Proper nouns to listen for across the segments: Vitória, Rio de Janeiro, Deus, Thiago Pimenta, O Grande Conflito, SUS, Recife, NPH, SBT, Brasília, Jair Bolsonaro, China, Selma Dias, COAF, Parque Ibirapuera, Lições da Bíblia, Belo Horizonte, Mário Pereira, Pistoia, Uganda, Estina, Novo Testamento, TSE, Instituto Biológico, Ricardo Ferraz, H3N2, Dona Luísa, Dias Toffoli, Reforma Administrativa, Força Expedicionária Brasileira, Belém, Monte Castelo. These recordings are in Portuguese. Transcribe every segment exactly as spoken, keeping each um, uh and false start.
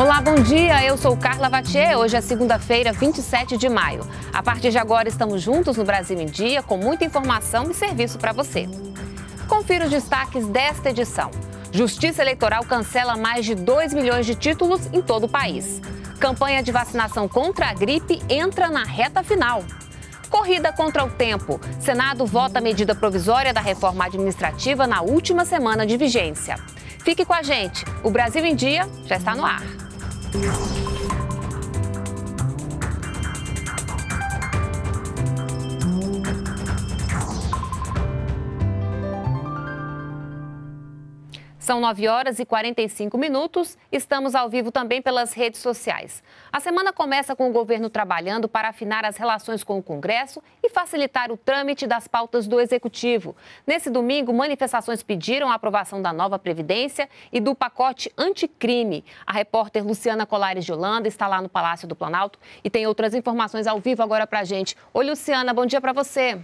Olá, bom dia. Eu sou Carla Wattier. Hoje é segunda-feira, vinte e sete de maio. A partir de agora estamos juntos no Brasil em Dia com muita informação e serviço para você. Confira os destaques desta edição. Justiça Eleitoral cancela mais de dois milhões de títulos em todo o país. Campanha de vacinação contra a gripe entra na reta final. Corrida contra o tempo. Senado vota a medida provisória da reforma administrativa na última semana de vigência. Fique com a gente. O Brasil em Dia já está no ar. São nove horas e quarenta e cinco minutos. Estamos ao vivo também pelas redes sociais. A semana começa com o governo trabalhando para afinar as relações com o Congresso e facilitar o trâmite das pautas do Executivo. Nesse domingo, manifestações pediram a aprovação da nova Previdência e do pacote anticrime. A repórter Luciana Colares de Holanda está lá no Palácio do Planalto e tem outras informações ao vivo agora para a gente. Oi, Luciana, bom dia para você.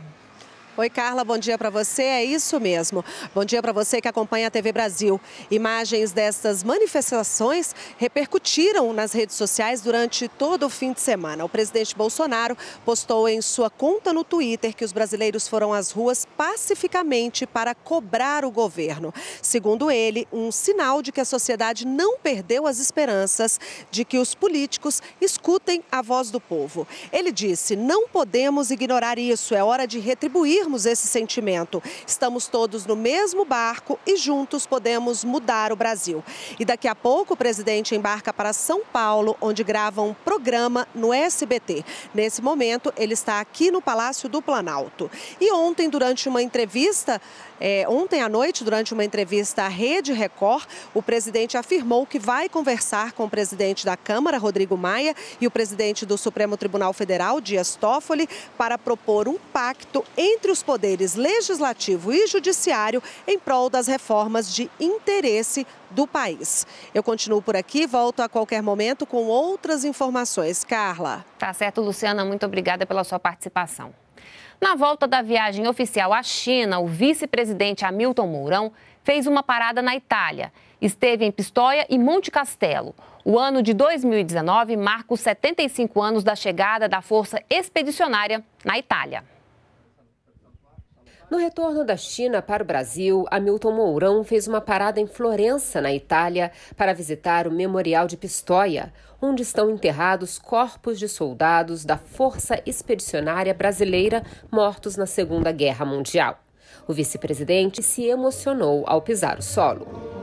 Oi, Carla, bom dia para você. É isso mesmo. Bom dia para você que acompanha a T V Brasil. Imagens dessas manifestações repercutiram nas redes sociais durante todo o fim de semana. O presidente Bolsonaro postou em sua conta no Twitter que os brasileiros foram às ruas pacificamente para cobrar o governo. Segundo ele, um sinal de que a sociedade não perdeu as esperanças de que os políticos escutem a voz do povo. Ele disse: "Não podemos ignorar isso, é hora de retribuir esse sentimento. Estamos todos no mesmo barco e juntos podemos mudar o Brasil." E daqui a pouco o presidente embarca para São Paulo, onde grava um programa no S B T. Nesse momento, ele está aqui no Palácio do Planalto. E ontem, durante uma entrevista, é, ontem à noite, durante uma entrevista à Rede Record, o presidente afirmou que vai conversar com o presidente da Câmara, Rodrigo Maia, e o presidente do Supremo Tribunal Federal, Dias Toffoli, para propor um pacto entre os os poderes legislativo e judiciário em prol das reformas de interesse do país. Eu continuo por aqui, volto a qualquer momento com outras informações. Carla. Tá certo, Luciana, muito obrigada pela sua participação. Na volta da viagem oficial à China, o vice-presidente Hamilton Mourão fez uma parada na Itália. Esteve em Pistoia e Monte Castelo. O ano de dois mil e dezenove marca os setenta e cinco anos da chegada da Força Expedicionária na Itália. No retorno da China para o Brasil, Hamilton Mourão fez uma parada em Florença, na Itália, para visitar o Memorial de Pistoia, onde estão enterrados corpos de soldados da Força Expedicionária Brasileira mortos na Segunda Guerra Mundial. O vice-presidente se emocionou ao pisar o solo.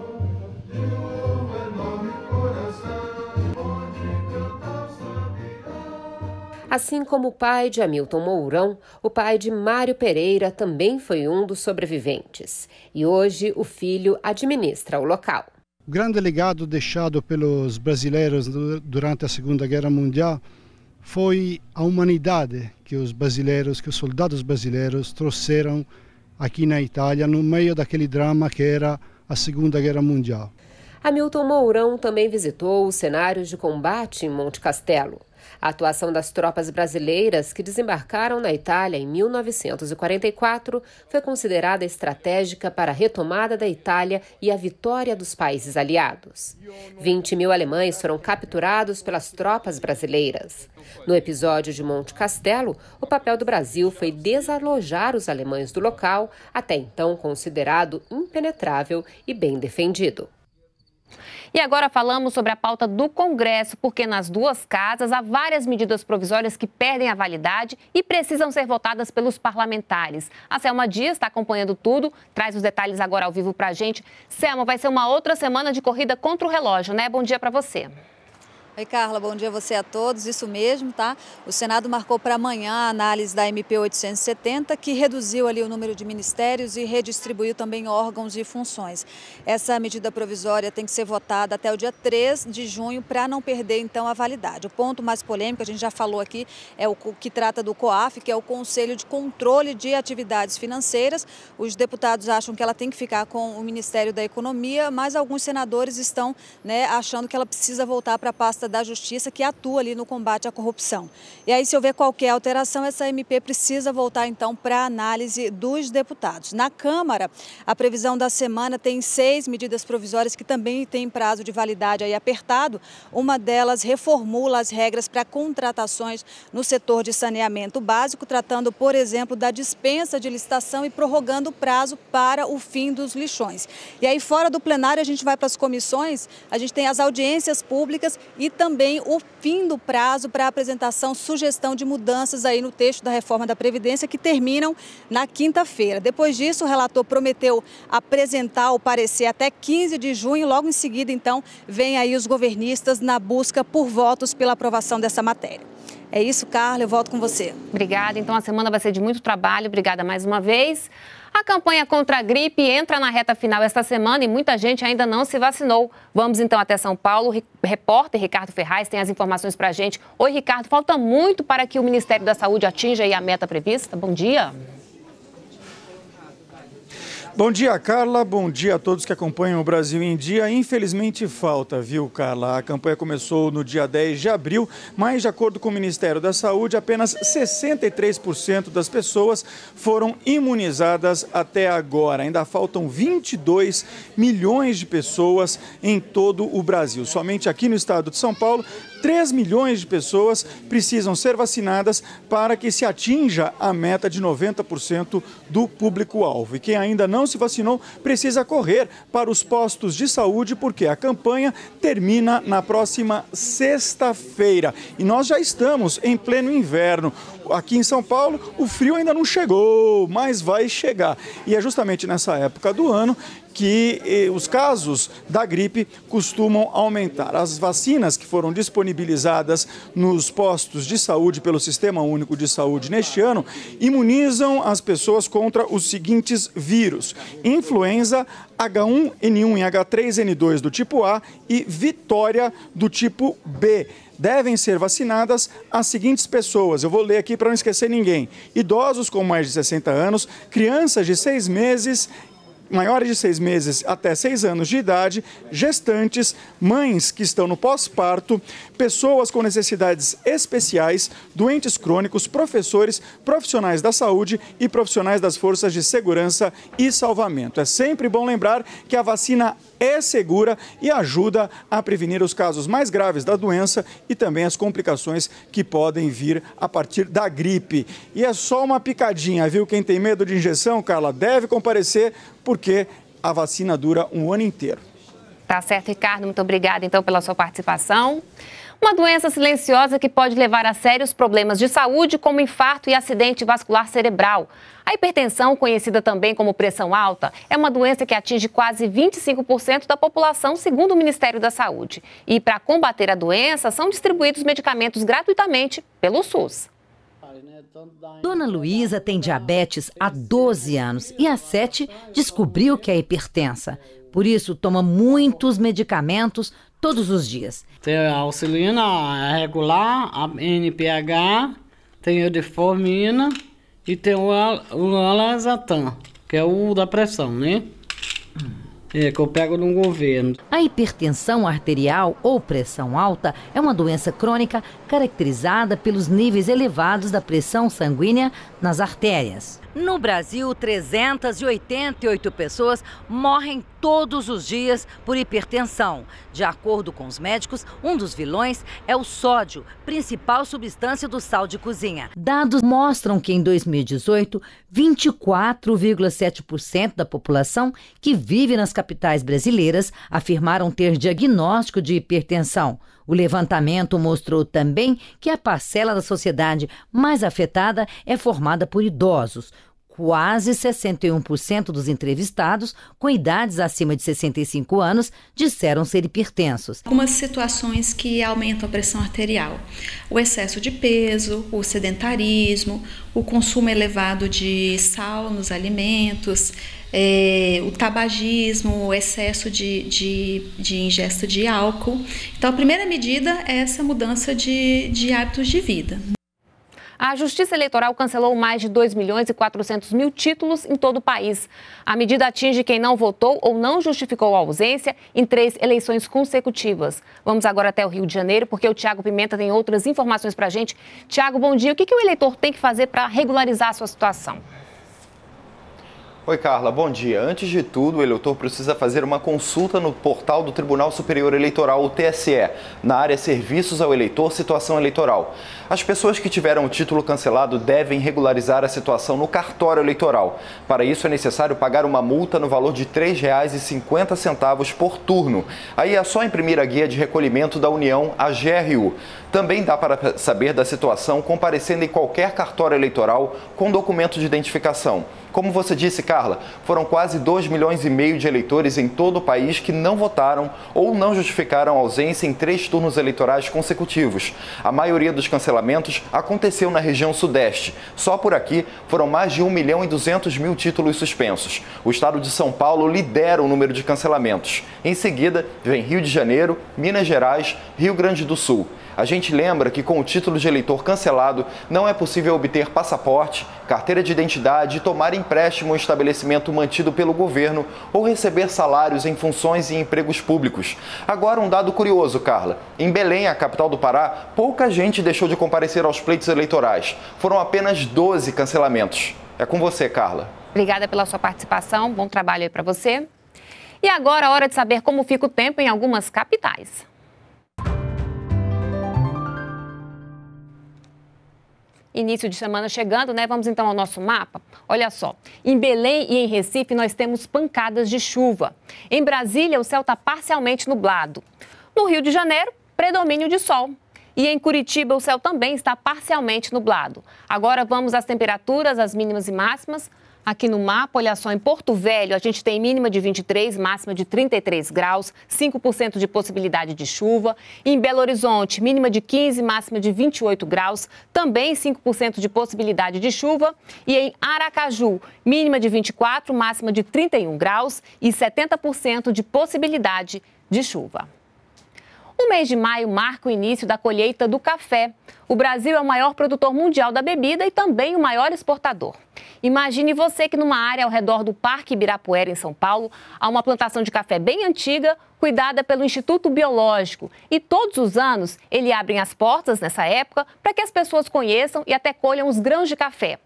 Assim como o pai de Hamilton Mourão, o pai de Mário Pereira também foi um dos sobreviventes. E hoje o filho administra o local. O grande legado deixado pelos brasileiros durante a Segunda Guerra Mundial foi a humanidade que os brasileiros, que os soldados brasileiros trouxeram aqui na Itália no meio daquele drama que era a Segunda Guerra Mundial. Hamilton Mourão também visitou os cenários de combate em Monte Castelo. A atuação das tropas brasileiras que desembarcaram na Itália em mil novecentos e quarenta e quatro foi considerada estratégica para a retomada da Itália e a vitória dos países aliados. vinte mil alemães foram capturados pelas tropas brasileiras. No episódio de Monte Castelo, o papel do Brasil foi desalojar os alemães do local, até então considerado impenetrável e bem defendido. E agora falamos sobre a pauta do Congresso, porque nas duas casas há várias medidas provisórias que perdem a validade e precisam ser votadas pelos parlamentares. A Selma Dias está acompanhando tudo, traz os detalhes agora ao vivo para a gente. Selma, vai ser uma outra semana de corrida contra o relógio, né? Bom dia para você. Oi, Carla, bom dia a você a todos. Isso mesmo, tá? O Senado marcou para amanhã a análise da M P oitocentos e setenta, que reduziu ali o número de ministérios e redistribuiu também órgãos e funções. Essa medida provisória tem que ser votada até o dia três de junho para não perder, então, a validade. O ponto mais polêmico, a gente já falou aqui, é o que trata do COAF, que é o Conselho de Controle de Atividades Financeiras. Os deputados acham que ela tem que ficar com o Ministério da Economia, mas alguns senadores estão, né, achando que ela precisa voltar para a pasta pasta da Justiça que atua ali no combate à corrupção. E aí, se houver qualquer alteração, essa M P precisa voltar então para a análise dos deputados. Na Câmara, a previsão da semana tem seis medidas provisórias que também têm prazo de validade aí apertado. Uma delas reformula as regras para contratações no setor de saneamento básico, tratando, por exemplo, da dispensa de licitação e prorrogando o prazo para o fim dos lixões. E aí, fora do plenário, a gente vai para as comissões, a gente tem as audiências públicas e também o fim do prazo para apresentação, sugestão de mudanças aí no texto da reforma da Previdência, que terminam na quinta-feira. Depois disso, o relator prometeu apresentar o parecer até quinze de junho, logo em seguida, então, vem aí os governistas na busca por votos pela aprovação dessa matéria. É isso, Carla, eu volto com você. Obrigada, então a semana vai ser de muito trabalho, obrigada mais uma vez. A campanha contra a gripe entra na reta final esta semana e muita gente ainda não se vacinou. Vamos então até São Paulo, o repórter Ricardo Ferraz tem as informações para a gente. Oi, Ricardo, falta muito para que o Ministério da Saúde atinja aí a meta prevista? Bom dia. Bom dia, Carla. Bom dia a todos que acompanham o Brasil em Dia. Infelizmente falta, viu, Carla? A campanha começou no dia dez de abril, mas de acordo com o Ministério da Saúde, apenas sessenta e três por cento das pessoas foram imunizadas até agora. Ainda faltam vinte e dois milhões de pessoas em todo o Brasil. Somente aqui no estado de São Paulo, três milhões de pessoas precisam ser vacinadas para que se atinja a meta de noventa por cento do público-alvo. E quem ainda não se vacinou precisa correr para os postos de saúde, porque a campanha termina na próxima sexta-feira. E nós já estamos em pleno inverno. Aqui em São Paulo, o frio ainda não chegou, mas vai chegar. E é justamente nessa época do ano que os casos da gripe costumam aumentar. As vacinas que foram disponibilizadas nos postos de saúde pelo Sistema Único de Saúde neste ano imunizam as pessoas contra os seguintes vírus: influenza, H um N um e H três N dois do tipo A e Vitória do tipo B. Devem ser vacinadas as seguintes pessoas, eu vou ler aqui para não esquecer ninguém: idosos com mais de sessenta anos, crianças de seis meses, maiores de seis meses até seis anos de idade, gestantes, mães que estão no pós-parto, pessoas com necessidades especiais, doentes crônicos, professores, profissionais da saúde e profissionais das forças de segurança e salvamento. É sempre bom lembrar que a vacina é segura e ajuda a prevenir os casos mais graves da doença e também as complicações que podem vir a partir da gripe. E é só uma picadinha, viu? Quem tem medo de injeção, Carla, deve comparecer, porque a vacina dura um ano inteiro. Tá certo, Ricardo. Muito obrigada, então, pela sua participação. Uma doença silenciosa que pode levar a sérios problemas de saúde, como infarto e acidente vascular cerebral. A hipertensão, conhecida também como pressão alta, é uma doença que atinge quase vinte e cinco por cento da população, segundo o Ministério da Saúde. E para combater a doença, são distribuídos medicamentos gratuitamente pelo SUS. Dona Luísa tem diabetes há doze anos e há sete descobriu que é hipertensa. Por isso, toma muitos medicamentos todos os dias. Tem a auxilina regular, a N P H, tem a metformina e tem o, al, o alazatam, que é o da pressão, né? É, que eu pego no governo. A hipertensão arterial ou pressão alta é uma doença crônica caracterizada pelos níveis elevados da pressão sanguínea nas artérias. No Brasil, trezentas e oitenta e oito pessoas morrem todos os dias por hipertensão. De acordo com os médicos, um dos vilões é o sódio, principal substância do sal de cozinha. Dados mostram que em dois mil e dezoito, vinte e quatro vírgula sete por cento da população que vive nas capitais brasileiras afirmaram ter diagnóstico de hipertensão. O levantamento mostrou também que a parcela da sociedade mais afetada é formada por idosos. Quase sessenta e um por cento dos entrevistados com idades acima de sessenta e cinco anos disseram ser hipertensos. Algumas situações que aumentam a pressão arterial: o excesso de peso, o sedentarismo, o consumo elevado de sal nos alimentos, é, o tabagismo, o excesso de, de, de ingesta de álcool. Então, a primeira medida é essa mudança de, de hábitos de vida. A Justiça Eleitoral cancelou mais de dois milhões e quatrocentos mil títulos em todo o país. A medida atinge quem não votou ou não justificou a ausência em três eleições consecutivas. Vamos agora até o Rio de Janeiro, porque o Thiago Pimenta tem outras informações para a gente. Thiago, bom dia. O que, que o eleitor tem que fazer para regularizar a sua situação? Oi, Carla, bom dia. Antes de tudo, o eleitor precisa fazer uma consulta no portal do Tribunal Superior Eleitoral, o T S E, na área Serviços ao Eleitor, Situação Eleitoral. As pessoas que tiveram o título cancelado devem regularizar a situação no cartório eleitoral. Para isso, é necessário pagar uma multa no valor de três reais e cinquenta centavos por turno. Aí é só imprimir a Guia de Recolhimento da União, a G R U. Também dá para saber da situação comparecendo em qualquer cartório eleitoral com documento de identificação. Como você disse, Carla, foram quase dois milhões e meio de eleitores em todo o país que não votaram ou não justificaram a ausência em três turnos eleitorais consecutivos. A maioria dos cancelamentos aconteceu na região sudeste. Só por aqui foram mais de um milhão e duzentos mil títulos suspensos. O estado de São Paulo lidera o número de cancelamentos. Em seguida, vem Rio de Janeiro, Minas Gerais, Rio Grande do Sul. A gente lembra que com o título de eleitor cancelado, não é possível obter passaporte, carteira de identidade, tomar empréstimo em estabelecimento mantido pelo governo ou receber salários em funções e empregos públicos. Agora, um dado curioso, Carla. Em Belém, a capital do Pará, pouca gente deixou de comparecer aos pleitos eleitorais. Foram apenas doze cancelamentos. É com você, Carla. Obrigada pela sua participação. Bom trabalho aí para você. E agora, a hora de saber como fica o tempo em algumas capitais. Início de semana chegando, né? Vamos então ao nosso mapa. Olha só, em Belém e em Recife nós temos pancadas de chuva. Em Brasília o céu está parcialmente nublado. No Rio de Janeiro, predomínio de sol. E em Curitiba o céu também está parcialmente nublado. Agora vamos às temperaturas, as mínimas e máximas. Aqui no mapa, olha só, em Porto Velho, a gente tem mínima de vinte e três, máxima de trinta e três graus, cinco por cento de possibilidade de chuva. Em Belo Horizonte, mínima de quinze, máxima de vinte e oito graus, também cinco por cento de possibilidade de chuva. E em Aracaju, mínima de vinte e quatro, máxima de trinta e um graus e setenta por cento de possibilidade de chuva. O mês de maio marca o início da colheita do café. O Brasil é o maior produtor mundial da bebida e também o maior exportador. Imagine você que numa área ao redor do Parque Ibirapuera, em São Paulo, há uma plantação de café bem antiga, cuidada pelo Instituto Biológico. E todos os anos, ele abre as portas nessa época para que as pessoas conheçam e até colham os grãos de café.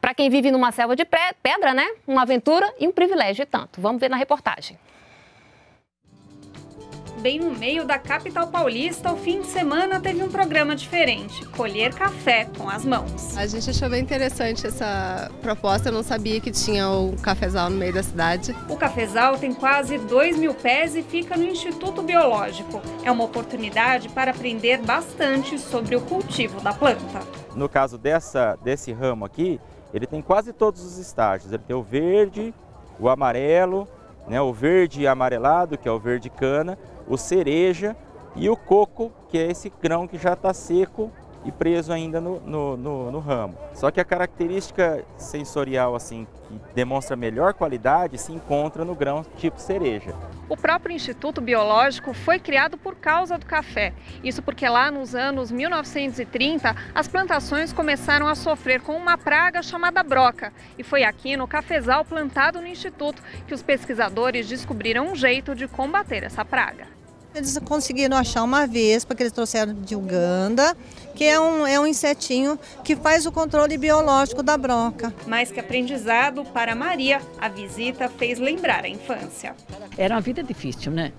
Para quem vive numa selva de pedra, né? Uma aventura e um privilégio e tanto. Vamos ver na reportagem. Bem no meio da capital paulista, o fim de semana teve um programa diferente, colher café com as mãos. A gente achou bem interessante essa proposta, eu não sabia que tinha um cafezal no meio da cidade. O cafezal tem quase dois mil pés e fica no Instituto Biológico. É uma oportunidade para aprender bastante sobre o cultivo da planta. No caso dessa, desse ramo aqui, ele tem quase todos os estágios. Ele tem o verde, o amarelo, né, o verde amarelado, que é o verde cana, o cereja e o coco, que é esse grão que já está seco e preso ainda no, no, no, no ramo. Só que a característica sensorial assim, que demonstra melhor qualidade se encontra no grão tipo cereja. O próprio Instituto Biológico foi criado por causa do café. Isso porque lá nos anos mil novecentos e trinta, as plantações começaram a sofrer com uma praga chamada broca. E foi aqui no cafezal plantado no Instituto que os pesquisadores descobriram um jeito de combater essa praga. Eles conseguiram achar uma vespa que eles trouxeram de Uganda, que é um, é um insetinho que faz o controle biológico da broca. Mais que aprendizado, para Maria, a visita fez lembrar a infância. Era uma vida difícil, né?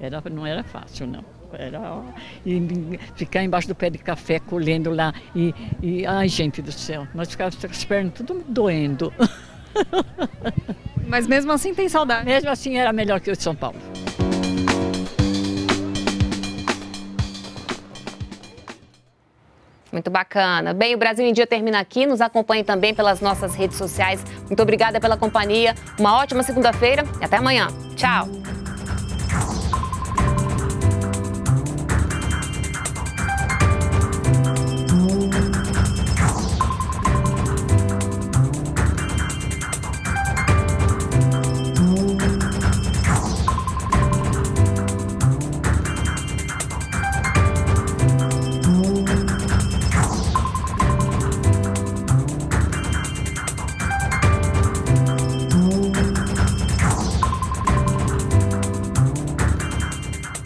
Era, não era fácil, não. Era ó, e ficar embaixo do pé de café, colhendo lá. E, e ai, gente do céu, nós ficávamos com as pernas tudo doendo. Mas mesmo assim tem saudade. Mesmo assim era melhor que o de São Paulo. Muito bacana. Bem, o Brasil em Dia termina aqui. Nos acompanhe também pelas nossas redes sociais. Muito obrigada pela companhia. Uma ótima segunda-feira e até amanhã. Tchau!